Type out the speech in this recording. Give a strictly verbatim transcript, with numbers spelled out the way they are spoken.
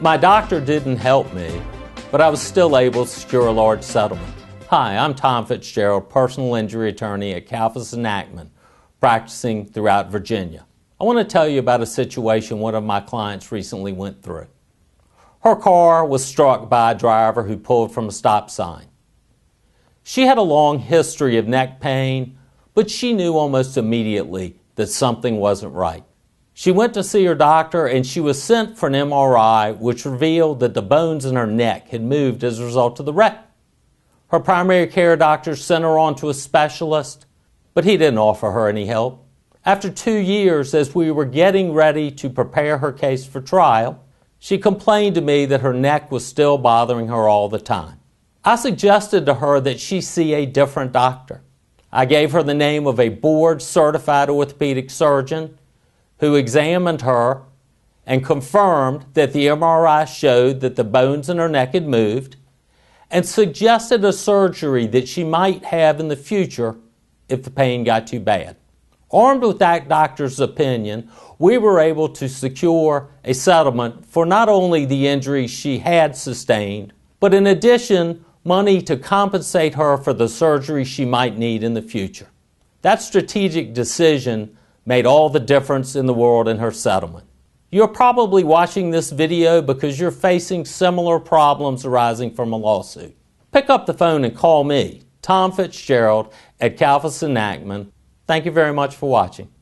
My doctor didn't help me, but I was still able to secure a large settlement. Hi, I'm Tom Fitzgerald, personal injury attorney at Kalfas and Ackman, practicing throughout Virginia. I want to tell you about a situation one of my clients recently went through. Her car was struck by a driver who pulled from a stop sign. She had a long history of neck pain, but she knew almost immediately that something wasn't right. She went to see her doctor and she was sent for an M R I, which revealed that the bones in her neck had moved as a result of the wreck. Her primary care doctor sent her on to a specialist, but he didn't offer her any help. After two years, as we were getting ready to prepare her case for trial, she complained to me that her neck was still bothering her all the time. I suggested to her that she see a different doctor. I gave her the name of a board-certified orthopedic surgeon who examined her and confirmed that the M R I showed that the bones in her neck had moved and suggested a surgery that she might have in the future if the pain got too bad. Armed with that doctor's opinion, we were able to secure a settlement for not only the injuries she had sustained, but in addition, money to compensate her for the surgery she might need in the future. That strategic decision made all the difference in the world in her settlement. You're probably watching this video because you're facing similar problems arising from a lawsuit. Pick up the phone and call me, Tom Fitzgerald, at Kalfas and Ackman. Thank you very much for watching.